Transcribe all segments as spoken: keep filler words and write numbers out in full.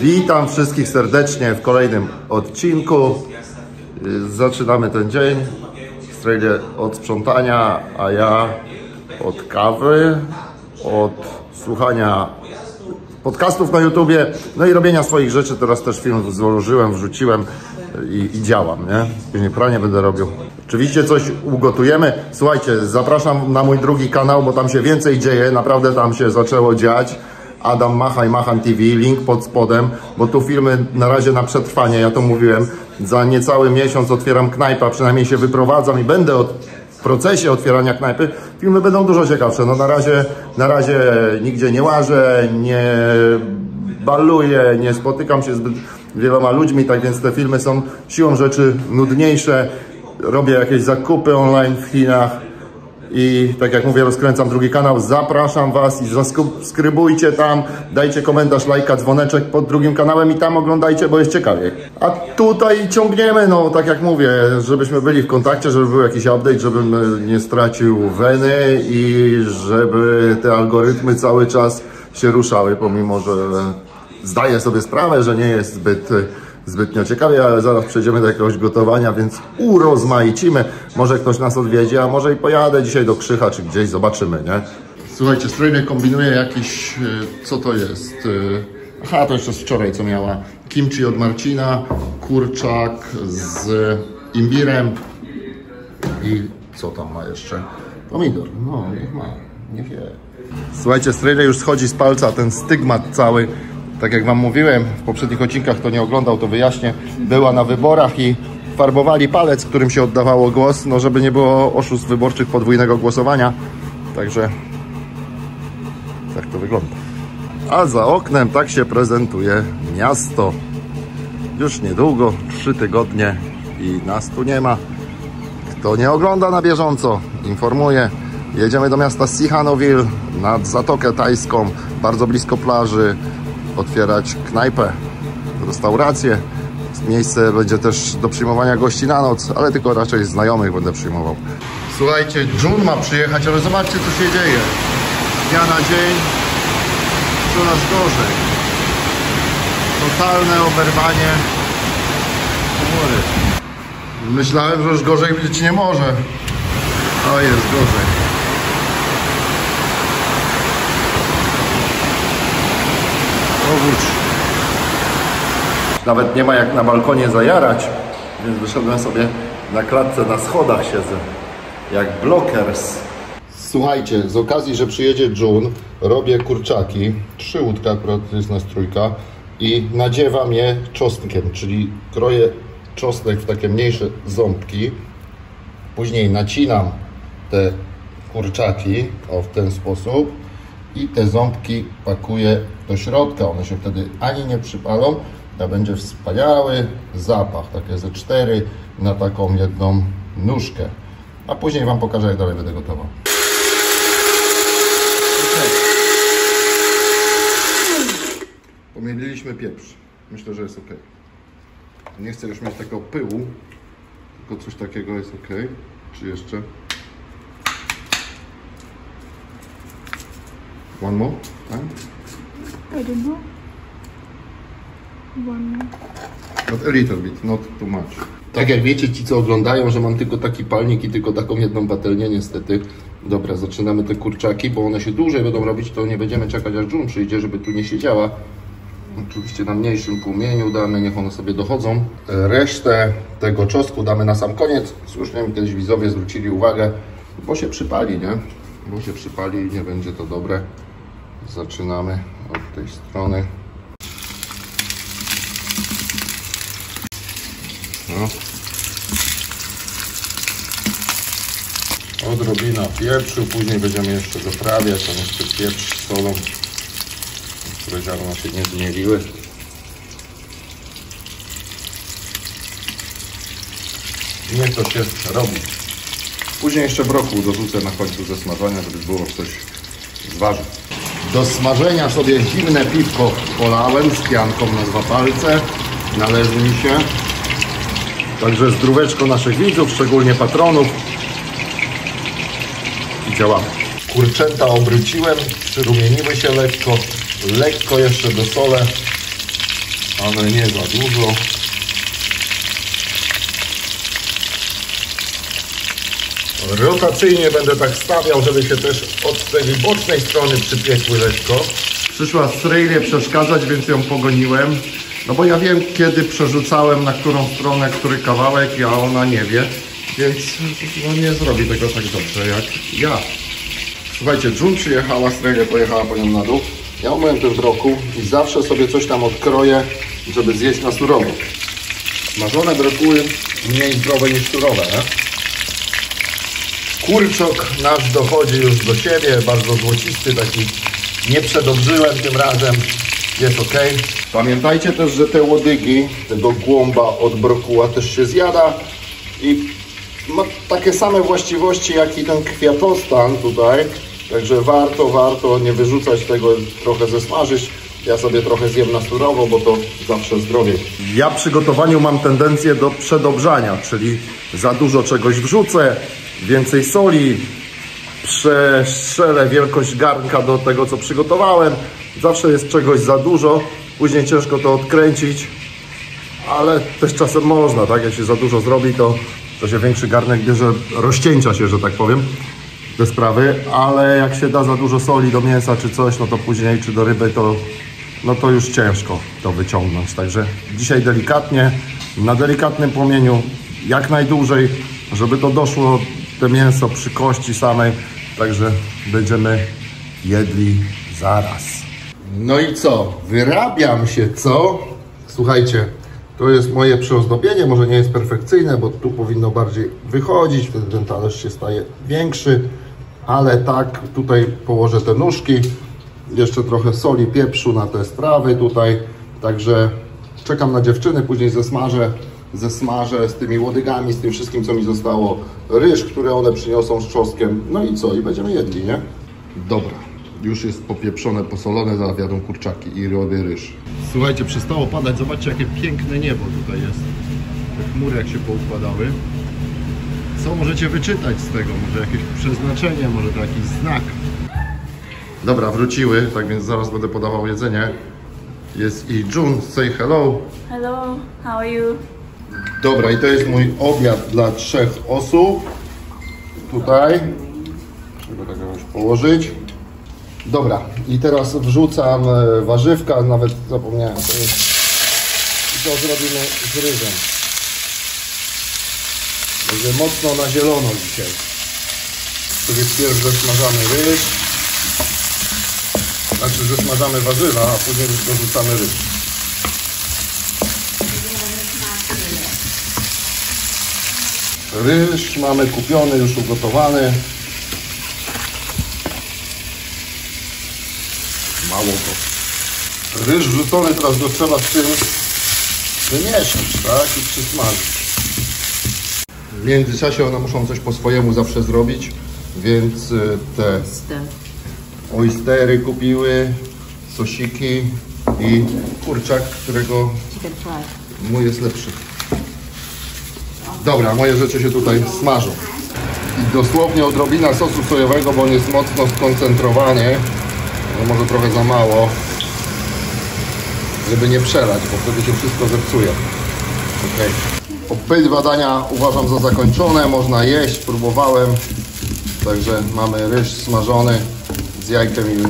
Witam wszystkich serdecznie w kolejnym odcinku. Zaczynamy ten dzień. Srey od sprzątania, a ja od kawy, od słuchania podcastów na YouTubie, no i robienia swoich rzeczy. Teraz też film złożyłem, wrzuciłem i, i działam, nie? Później pranie będę robił. Oczywiście coś ugotujemy. Słuchajcie, zapraszam na mój drugi kanał, bo tam się więcej dzieje. Naprawdę tam się zaczęło dziać. Adam Machaj, Machaj T V, link pod spodem, bo tu filmy na razie na przetrwanie, ja to mówiłem. Za niecały miesiąc otwieram knajpa, przynajmniej się wyprowadzam i będę od, w procesie otwierania knajpy. Filmy będą dużo ciekawsze. No na razie, na razie nigdzie nie łażę, nie baluję, nie spotykam się zbyt wieloma ludźmi, tak więc te filmy są siłą rzeczy nudniejsze. Robię jakieś zakupy online w Chinach. I tak jak mówię, rozkręcam drugi kanał. Zapraszam Was i zasubskrybujcie tam. Dajcie komentarz, lajka, dzwoneczek pod drugim kanałem i tam oglądajcie, bo jest ciekawie. A tutaj ciągniemy, no tak jak mówię, żebyśmy byli w kontakcie, żeby był jakiś update, żebym nie stracił weny i żeby te algorytmy cały czas się ruszały, pomimo że zdaję sobie sprawę, że nie jest zbyt... zbytnio ciekawie, ale zaraz przejdziemy do jakiegoś gotowania, więc urozmaicimy. Może ktoś nas odwiedzi, a może i pojadę dzisiaj do Krzycha czy gdzieś, zobaczymy, nie? Słuchajcie, Srey kombinuje jakiś... co to jest? Aha, to jeszcze z wczoraj co miała. Kimchi od Marcina, kurczak z imbirem i co tam ma jeszcze? Pomidor, no niech ma, niech je. Słuchajcie, Srey już schodzi z palca ten stygmat cały. Tak jak Wam mówiłem, w poprzednich odcinkach, kto nie oglądał, to wyjaśnię, była na wyborach i farbowali palec, którym się oddawało głos, no żeby nie było oszustw wyborczych, podwójnego głosowania. Także tak to wygląda. A za oknem tak się prezentuje miasto. Już niedługo, trzy tygodnie i nas tu nie ma. Kto nie ogląda na bieżąco, informuję. Jedziemy do miasta Sihanoville nad Zatokę Tajską, bardzo blisko plaży. Otwierać knajpę, restaurację. Miejsce będzie też do przyjmowania gości na noc, ale tylko raczej znajomych będę przyjmował. Słuchajcie, June ma przyjechać, ale zobaczcie, co się dzieje. Z dnia na dzień coraz gorzej. Totalne oberwanie chmury. Myślałem, że już gorzej być nie może. O, jest gorzej. Powódź. Nawet nie ma jak na balkonie zajarać, więc wyszedłem sobie na klatce, na schodach siedzę, jak blockers. Słuchajcie, z okazji, że przyjedzie June, robię kurczaki, trzy łódka, akurat jest nas trójka, i nadziewam je czosnkiem, czyli kroję czosnek w takie mniejsze ząbki, później nacinam te kurczaki, o, w ten sposób, i te ząbki pakuję do środka, one się wtedy ani nie przypalą, a będzie wspaniały zapach, takie ze cztery na taką jedną nóżkę. A później Wam pokażę, jak dalej będę gotował. Pomyliliśmy pieprz, myślę, że jest ok. Nie chcę już mieć takiego pyłu, tylko coś takiego jest ok. Czy jeszcze? One more time? I don't know. One more. But a little bit, not too much. Tak jak wiecie, ci co oglądają, że mam tylko taki palnik i tylko taką jedną patelnię, niestety. Dobra, zaczynamy te kurczaki, bo one się dłużej będą robić, to nie będziemy czekać, aż June przyjdzie, żeby tu nie siedziała. Oczywiście na mniejszym płomieniu damy, niech one sobie dochodzą. Resztę tego czosnku damy na sam koniec. Słusznie mi kiedyś widzowie zwrócili uwagę, bo się przypali, nie? Bo się przypali i nie będzie to dobre. Zaczynamy od tej strony. No. Odrobina pieprzu, później będziemy jeszcze doprawiać, tam jeszcze pieprz z solą, które ziarna się nie zmieliły. Niech to się robi. Później jeszcze brokuł dorzucę na końcu ze smażenia, żeby było coś z warzyw. Do smażenia sobie zimne piwko polałem z pianką na dwa palce, należy mi się. Także zdróweczko naszych widzów, szczególnie patronów. I działamy. Kurczęta obróciłem, przyrumieniły się lekko, lekko jeszcze dosolę. ale nie za dużo. Rotacyjnie będę tak stawiał, żeby się też od tej bocznej strony przypiekły lekko. Przyszła Srey nie przeszkadzać, więc ją pogoniłem. No bo ja wiem, kiedy przerzucałem na którą stronę, który kawałek, a ona nie wie. Więc no, nie zrobi tego tak dobrze jak ja. Słuchajcie, June przyjechała, Srey pojechała po nią na dół. Ja umyłem ten brokuł i zawsze sobie coś tam odkroję, żeby zjeść na surowo. Smażone brokuły mniej zdrowe niż surowe, nie? Kurczok nasz dochodzi już do siebie, bardzo złocisty, taki nie przedobrzyłem tym razem, jest ok. Pamiętajcie też, że te łodygi, tego głąba od brokuła też się zjada i ma takie same właściwości jak i ten kwiatostan tutaj, także warto, warto nie wyrzucać tego, trochę zesmażyć. Ja sobie trochę zjem na surowo, bo to zawsze zdrowie. Ja przy gotowaniu mam tendencję do przedobrzania, czyli za dużo czegoś wrzucę, więcej soli, przestrzelę wielkość garnka do tego, co przygotowałem. Zawsze jest czegoś za dużo, później ciężko to odkręcić, ale też czasem można, tak? Jak się za dużo zrobi, to, to się większy garnek bierze, rozcięcia się, że tak powiem, te sprawy, ale jak się da za dużo soli do mięsa czy coś, no to później, czy do ryby, to no to już ciężko to wyciągnąć. Także dzisiaj delikatnie, na delikatnym płomieniu, jak najdłużej, żeby to doszło, te mięso przy kości samej, także będziemy jedli zaraz. No i co? Wyrabiam się, co? Słuchajcie, to jest moje przyozdobienie, może nie jest perfekcyjne, bo tu powinno bardziej wychodzić, wtedy ten talerz się staje większy, ale tak, tutaj położę te nóżki, jeszcze trochę soli, pieprzu na te sprawy tutaj, także czekam na dziewczyny, później zesmażę, zesmażę z tymi łodygami, z tym wszystkim, co mi zostało, ryż, który one przyniosą z czosnkiem, no i co, i będziemy jedli, nie? Dobra, już jest popieprzone, posolone, zaraz jadą kurczaki i robię ryż. Słuchajcie, przestało padać, zobaczcie, jakie piękne niebo tutaj jest, te chmury jak się poukładały. Co możecie wyczytać z tego, może jakieś przeznaczenie, może to jakiś znak? Dobra, wróciły, tak więc zaraz będę podawał jedzenie. Jest i June, say hello. Hello, how are you? Dobra, i to jest mój obiad dla trzech osób. Tutaj. Trzeba tak jakoś położyć. Dobra, i teraz wrzucam warzywka, nawet zapomniałem. To jest... I to zrobimy z ryżem. Będzie mocno na zielono dzisiaj. Czyli wpierw zasmażamy ryż. Znaczy, że smażamy warzywa, a później dorzucamy ryż. Ryż mamy kupiony, już ugotowany. Mało to. Ryż wrzucony, teraz go trzeba z tym wymieszać, tak? I przysmażyć. W międzyczasie one muszą coś po swojemu zawsze zrobić, więc te... Oystery kupiły, sosiki i kurczak, którego mój jest lepszy. Dobra, moje rzeczy się tutaj smażą. I dosłownie odrobina sosu sojowego, bo on jest mocno skoncentrowany. No może trochę za mało, żeby nie przelać, bo wtedy się wszystko zepsuje. Okay. Obydwa dania uważam za zakończone, można jeść, próbowałem. Także mamy ryż smażony. Z jajkiem i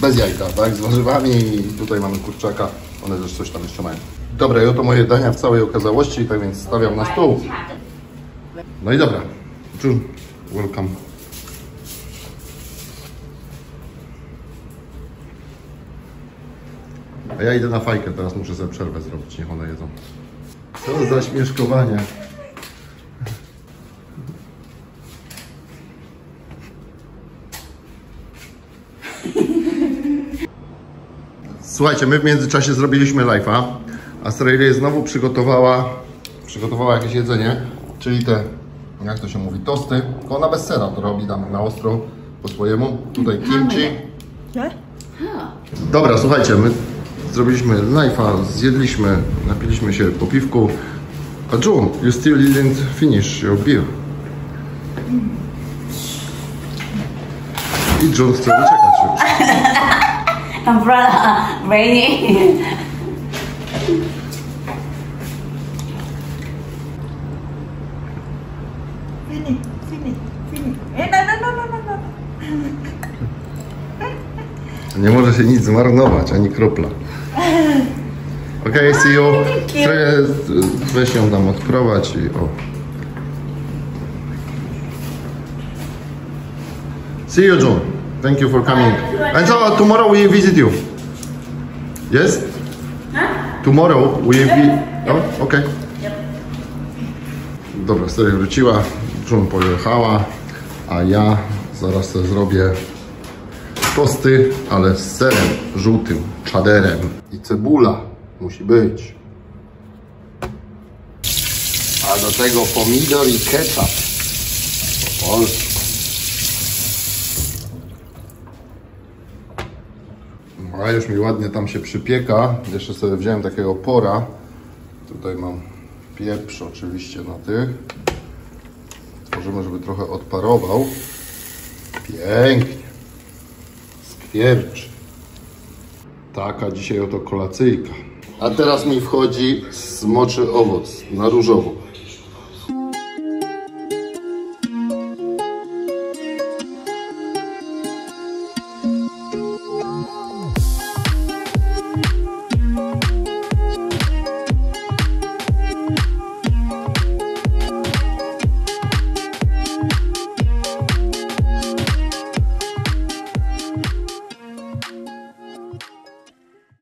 bez jajka, tak? Z warzywami i tutaj mamy kurczaka, one też coś tam jeszcze mają. Dobra, i oto moje dania w całej okazałości, tak więc stawiam na stół. No i dobra, June, welcome. A ja idę na fajkę, teraz muszę sobie przerwę zrobić, niech one jedzą. Co za śmieszkowanie. Słuchajcie, my w międzyczasie zrobiliśmy live'a, a Srey znowu przygotowała, przygotowała jakieś jedzenie, czyli te, jak to się mówi, tosty, tylko ona bez sera to robi tam na ostro po swojemu, tutaj kimchi. Dobra, słuchajcie, my zrobiliśmy live'a, zjedliśmy, napiliśmy się po piwku, a June, you still didn't finish your beer. I June chce uciekać już. Umbrella, raining. Fini, fini, fini. E, no, no, no, no, no. Nie może się nic zmarnować, ani kropla. Okej, okay, see you. Weź ją tam odprowadź i o. See you, June. Thank you for coming. And so tomorrow we visit you. Yes? Huh? Tomorrow we visit. Oh, okay. Dobra, Srey wróciła, June pojechała, a ja zaraz sobie zrobię tosty, ale z serem żółtym, czaderem. I cebula musi być. A do tego pomidor i ketchup. Po polsku. A już mi ładnie tam się przypieka. Jeszcze sobie wziąłem takiego pora. Tutaj mam pieprz oczywiście na tych. Tworzymy, żeby trochę odparował. Pięknie. Skwierczy. Taka dzisiaj oto kolacyjka. A teraz mi wchodzi smoczy owoc na różowo.